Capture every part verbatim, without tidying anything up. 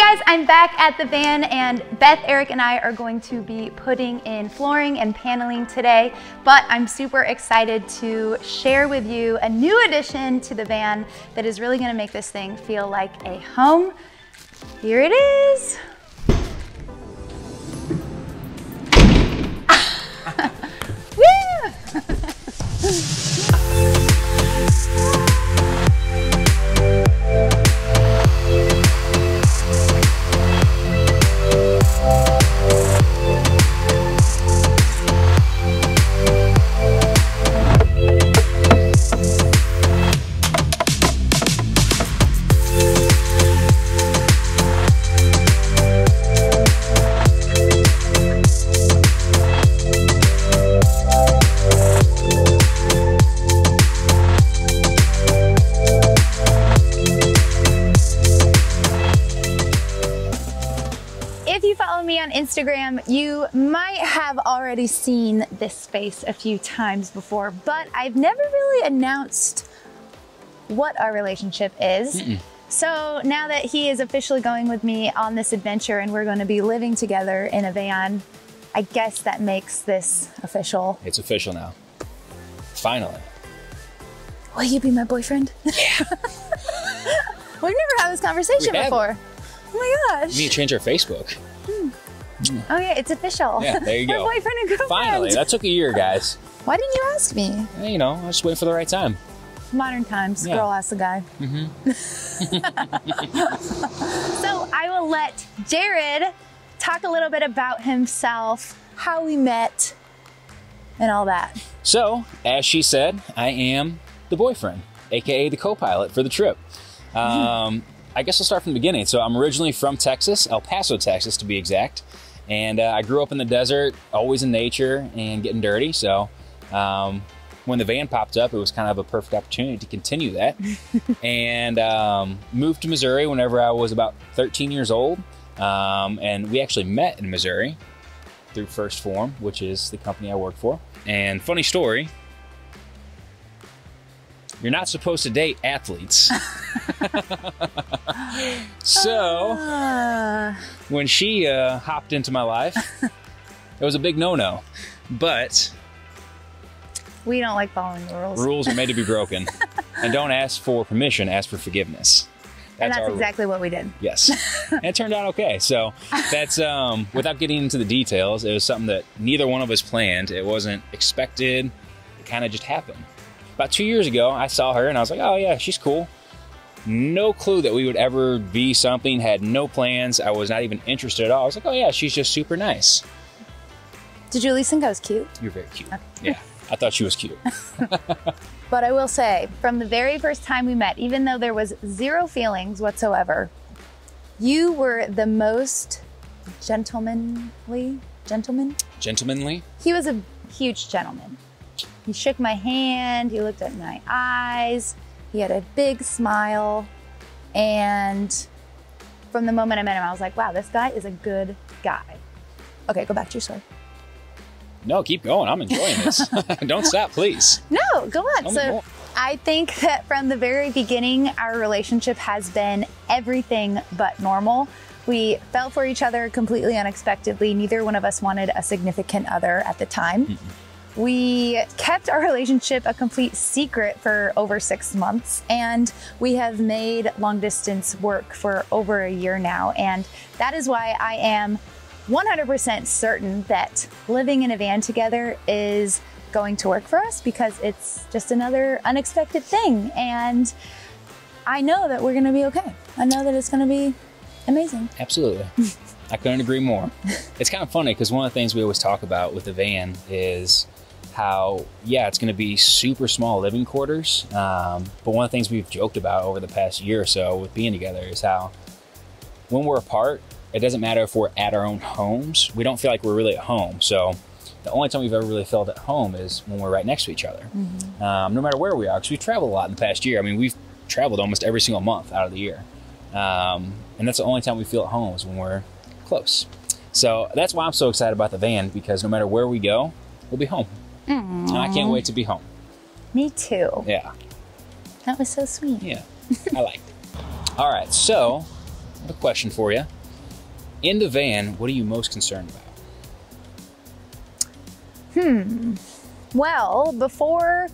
guys, I'm back at the van and Beth, Eric, and I are going to be putting in flooring and paneling today, but I'm super excited to share with you a new addition to the van that is really gonna make this thing feel like a home. Here it is. Instagram, you might have already seen this space a few times before, but I've never really announced what our relationship is. Mm-mm. So now that he is officially going with me on this adventure and we're going to be living together in a van, I guess that makes this official. It's official now. Finally. Will you be my boyfriend? Yeah. We've never had this conversation before. Oh my gosh. We need to change our Facebook. Hmm. Oh yeah, it's official. Yeah, there you go. My boyfriend and girlfriend. Finally, that took a year, guys. Why didn't you ask me? You know, I was just waiting for the right time. Modern times, yeah. Girl asks the guy. Mm-hmm. So I will let Jared talk a little bit about himself, how we met, and all that. So, as she said, I am the boyfriend, aka the co-pilot for the trip. Um, I guess I'll start from the beginning. So I'm originally from Texas, El Paso, Texas, to be exact. And uh, I grew up in the desert, always in nature and getting dirty. So um, when the van popped up, it was kind of a perfect opportunity to continue that. And um, moved to Missouri whenever I was about thirteen years old. Um, and we actually met in Missouri through First Form, which is the company I work for. And funny story, you're not supposed to date athletes. So uh. when she uh, hopped into my life, it was a big no-no, but we don't like following the rules. Rules are made to be broken. And don't ask for permission, ask for forgiveness. That's and that's exactly rule. What we did. Yes. And it turned out okay. So that's, um, without getting into the details, it was something that neither one of us planned. It wasn't expected. It kind of just happened. About two years ago, I saw her and I was like, oh yeah, she's cool. No clue that we would ever be something, had no plans. I was not even interested at all. I was like, oh yeah, she's just super nice. Did you at least think I was cute? You're very cute. Okay. Yeah, I thought she was cute. But I will say, from the very first time we met, even though there was zero feelings whatsoever, you were the most gentlemanly, gentleman? Gentlemanly? He was a huge gentleman. He shook my hand, he looked at my eyes, he had a big smile, and from the moment I met him, I was like, wow, this guy is a good guy. Okay, go back to your story. No, keep going. I'm enjoying this. Don't stop, please. No, go on. Tell so I think that from the very beginning, our relationship has been everything but normal. We fell for each other completely unexpectedly. Neither one of us wanted a significant other at the time. Mm-mm. We kept our relationship a complete secret for over six months, and we have made long distance work for over a year now. And that is why I am one hundred percent certain that living in a van together is going to work for us, because it's just another unexpected thing. And I know that we're going to be okay. I know that it's going to be amazing. Absolutely. I couldn't agree more. It's kind of funny because one of the things we always talk about with the van is how, yeah, it's going to be super small living quarters. Um, but one of the things we've joked about over the past year or so with being together is how when we're apart, it doesn't matter if we're at our own homes, we don't feel like we're really at home. So the only time we've ever really felt at home is when we're right next to each other, mm-hmm. um, no matter where we are, because we've traveled a lot in the past year. I mean, we've traveled almost every single month out of the year. Um, and that's the only time we feel at home is when we're close. So that's why I'm so excited about the van, because no matter where we go, we'll be home. Aww. And I can't wait to be home. Me too. Yeah. That was so sweet. Yeah, I liked it. All right, so have a question for you. In the van, what are you most concerned about? Hmm. Well, before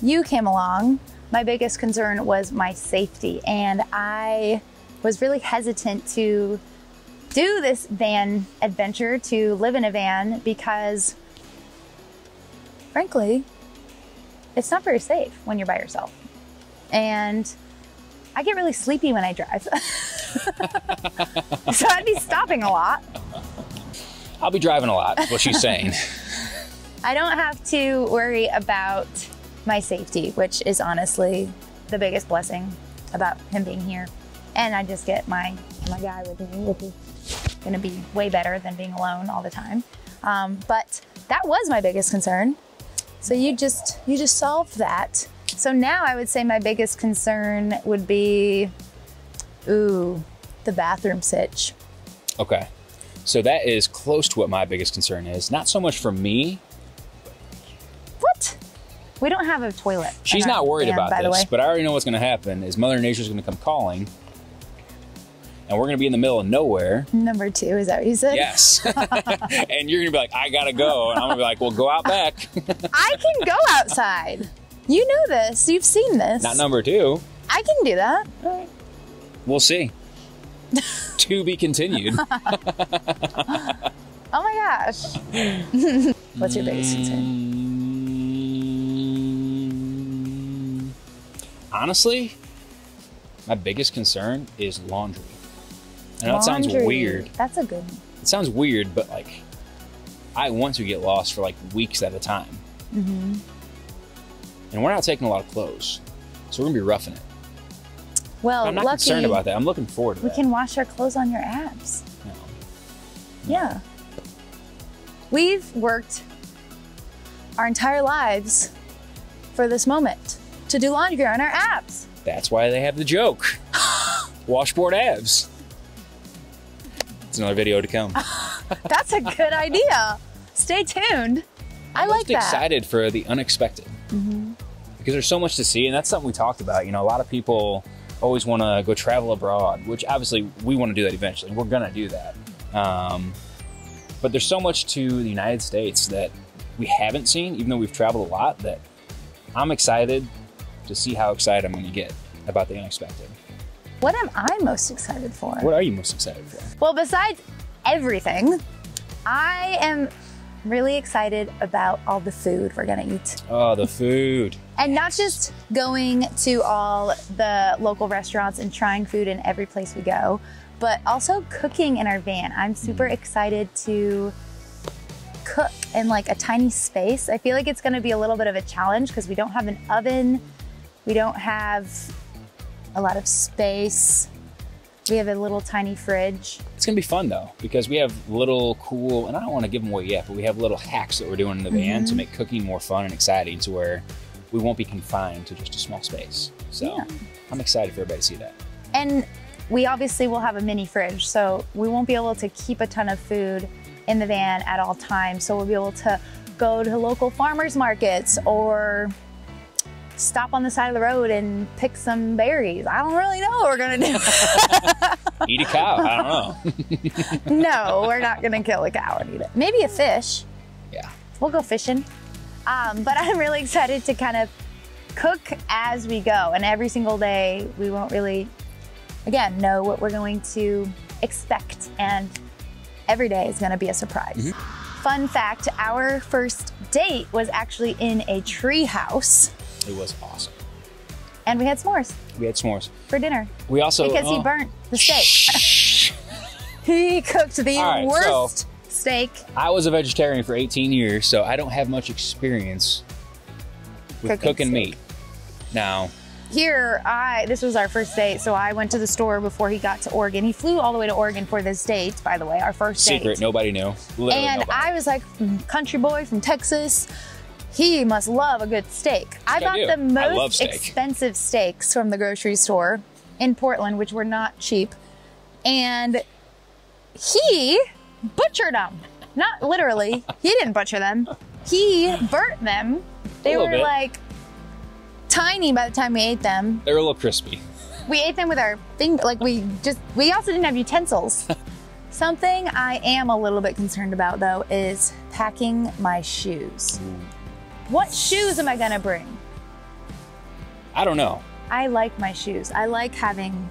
you came along, my biggest concern was my safety, and I was really hesitant to do this van adventure, to live in a van, because frankly, it's not very safe when you're by yourself. And I get really sleepy when I drive. So I'd be stopping a lot. I'll be driving a lot, is what she's saying. I don't have to worry about my safety, which is honestly the biggest blessing about him being here. And I just get my, my guy with me, which is gonna be way better than being alone all the time. Um, but that was my biggest concern. So you just, you just solved that. So now I would say my biggest concern would be, ooh, the bathroom sitch. Okay, so that is close to what my biggest concern is. Not so much for me. What? We don't have a toilet. She's not worried about this, but I already know what's gonna happen is Mother Nature's gonna come calling and we're gonna be in the middle of nowhere. Number two, is that what you said? Yes. And you're gonna be like, I gotta go. And I'm gonna be like, well, go out back. I can go outside. You know this, you've seen this. Not number two. I can do that. All right. We'll see. To be continued. Oh my gosh. What's your biggest concern? Honestly, my biggest concern is laundry. I know laundry. That sounds weird. That's a good one. It sounds weird, but like, I want to get lost for like weeks at a time. Mm-hmm. And we're not taking a lot of clothes, so we're gonna be roughing it. Well, but I'm not lucky, concerned about that. I'm looking forward to we that. We can wash our clothes on your abs. No. No. Yeah. We've worked our entire lives for this moment to do laundry on our abs. That's why they have the joke. Washboard abs. It's another video to come. That's a good idea. Stay tuned. I I'm like that. I'm excited for the unexpected. Mm-hmm. Because there's so much to see, and that's something we talked about. You know, a lot of people always want to go travel abroad, which obviously we want to do that eventually. We're going to do that. Um, but there's so much to the United States that we haven't seen, even though we've traveled a lot, that I'm excited to see how excited I'm going to get about the unexpected. What am I most excited for? What are you most excited for? Well, besides everything, I am really excited about all the food we're gonna eat. Oh, the food. And not just going to all the local restaurants and trying food in every place we go, but also cooking in our van. I'm super excited to cook in like a tiny space. I feel like it's gonna be a little bit of a challenge because we don't have an oven. We don't have a lot of space. We have a little tiny fridge. It's gonna be fun though, because we have little cool, and I don't wanna give them away yet, but we have little hacks that we're doing in the van mm-hmm. to make cooking more fun and exciting to where we won't be confined to just a small space. So yeah. I'm excited for everybody to see that. And we obviously will have a mini fridge, so we won't be able to keep a ton of food in the van at all times. So we'll be able to go to local farmers markets or stop on the side of the road and pick some berries. I don't really know what we're gonna do. Eat a cow, I don't know. No, we're not gonna kill a cow and eat it. Maybe a fish. Yeah. We'll go fishing. Um, but I'm really excited to kind of cook as we go. And every single day, we won't really, again, know what we're going to expect. And every day is gonna be a surprise. Mm-hmm. Fun fact, our first date was actually in a tree house. It was awesome. And we had s'mores. We had s'mores. For dinner. We also- Because oh. he burnt the steak. He cooked the right, worst so steak. I was a vegetarian for eighteen years, so I don't have much experience with cooking, cooking meat. Now. Here, I this was our first date, so I went to the store before he got to Oregon. He flew all the way to Oregon for this date, by the way, our first Secret, date. Secret, nobody knew. Literally and nobody. I was like, country boy from Texas. He must love a good steak. I bought the most expensive steaks from the grocery store in Portland, which were not cheap. And he butchered them. Not literally, he didn't butcher them. He burnt them. They were like tiny by the time we ate them. They were a little crispy. We ate them with our finger, like we just, we also didn't have utensils. Something I am a little bit concerned about though is packing my shoes. What shoes am I gonna bring? I don't know. I like my shoes. I like having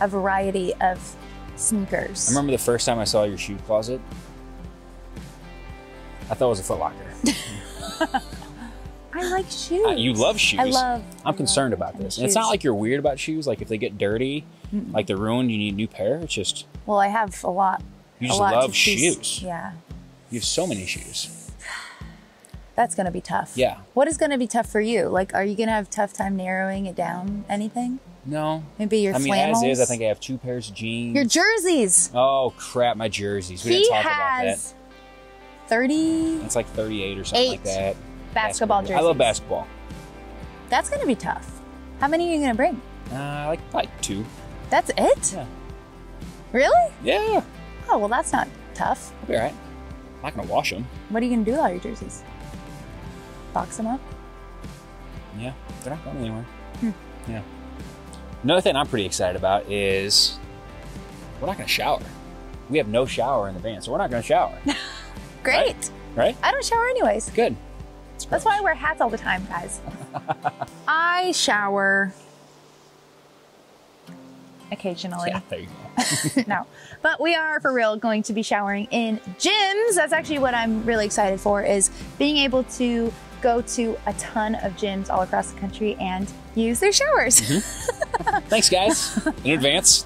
a variety of sneakers. I remember the first time I saw your shoe closet, I thought it was a Foot Locker. I like shoes. Uh, you love shoes. I love. I'm I concerned love about this. And it's not like you're weird about shoes. Like if they get dirty, mm-mm. like they're ruined, you need a new pair. It's just. Well, I have a lot. You just lot love shoes. Choose. Yeah. You have so many shoes. That's going to be tough. Yeah. What is going to be tough for you? Like, are you going to have a tough time narrowing it down? Anything? No. Maybe your I mean, flannels? As is, I think I have two pairs of jeans. Your jerseys. Oh, crap. My jerseys. We he didn't talk about that. thirty. It's like thirty-eight or something eight. Like that. Basketball, basketball jerseys. I love basketball. That's gonna be tough. How many are you gonna bring? Uh, like probably two. That's it? Yeah. Really? Yeah. Oh, well that's not tough. I'll be all right. I'm not gonna wash them. What are you gonna do with all your jerseys? Box them up? Yeah, they're not going anywhere. Hmm. Yeah. Another thing I'm pretty excited about is we're not gonna shower. We have no shower in the van, so we're not gonna shower. Great. Right? Right? I don't shower anyways. Good. That's why I wear hats all the time, guys. I shower occasionally. Yeah, there you go. No, but we are for real going to be showering in gyms. That's actually what I'm really excited for, is being able to go to a ton of gyms all across the country and use their showers. Mm-hmm. Thanks, guys, in advance.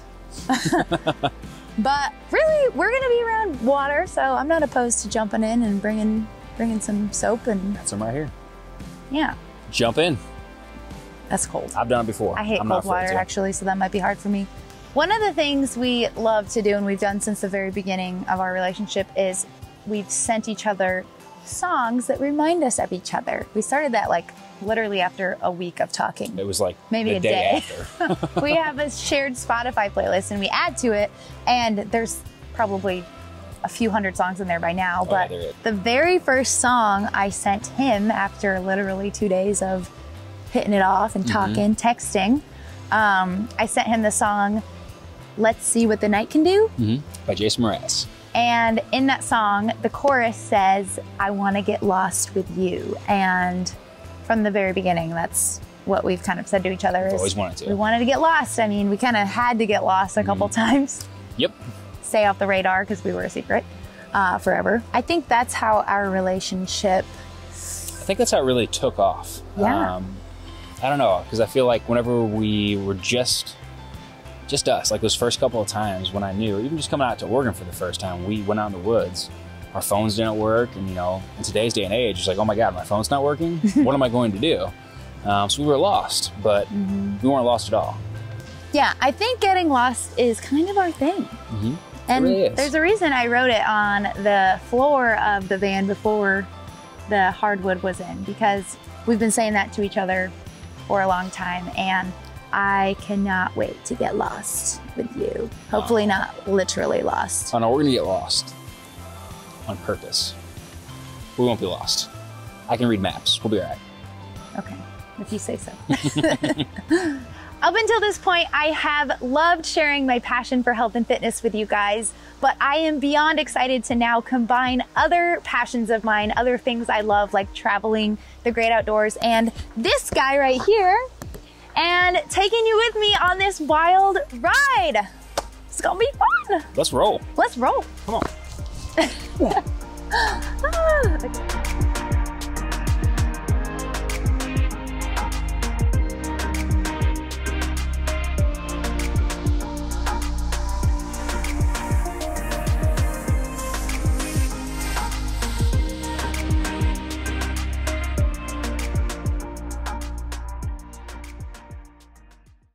But really, we're going to be around water, so I'm not opposed to jumping in and bringing Bringing some soap and... Got some right here. Yeah. Jump in. That's cold. I've done it before. I hate I'm cold water actually, so that might be hard for me. One of the things we love to do and we've done since the very beginning of our relationship is we've sent each other songs that remind us of each other. We started that like literally after a week of talking. It was like maybe a day, day after. We have a shared Spotify playlist and we add to it, and there's probably a few hundred songs in there by now, but oh, yeah, the very first song I sent him after literally two days of hitting it off and talking, mm-hmm. texting, um, I sent him the song, Let's See What the Night Can Do, mm-hmm. by Jason Mraz. And in that song, the chorus says, I want to get lost with you. And from the very beginning, that's what we've kind of said to each other. Is always wanted to. We wanted to get lost. I mean, we kind of had to get lost a couple mm-hmm. times. Yep. Stay off the radar because we were a secret uh, forever. I think that's how our relationship. I think that's how it really took off. Yeah. Um, I don't know, because I feel like whenever we were just, just us, like those first couple of times when I knew, even just coming out to Oregon for the first time, we went out in the woods. Our phones didn't work, and you know, in today's day and age, it's like, oh my God, my phone's not working. What am I going to do? Um, so we were lost, but mm-hmm. we weren't lost at all. Yeah, I think getting lost is kind of our thing. Mm-hmm. And really there's a reason I wrote it on the floor of the van before the hardwood was in, because we've been saying that to each other for a long time, and I cannot wait to get lost with you. Hopefully oh. not literally lost. Oh no, we're gonna get lost on purpose. We won't be lost. I can read maps, we'll be all right. Okay, if you say so. Up until this point, I have loved sharing my passion for health and fitness with you guys, but I am beyond excited to now combine other passions of mine, other things I love, like traveling, the great outdoors, and this guy right here, and taking you with me on this wild ride. It's gonna be fun. Let's roll. Let's roll. Come on.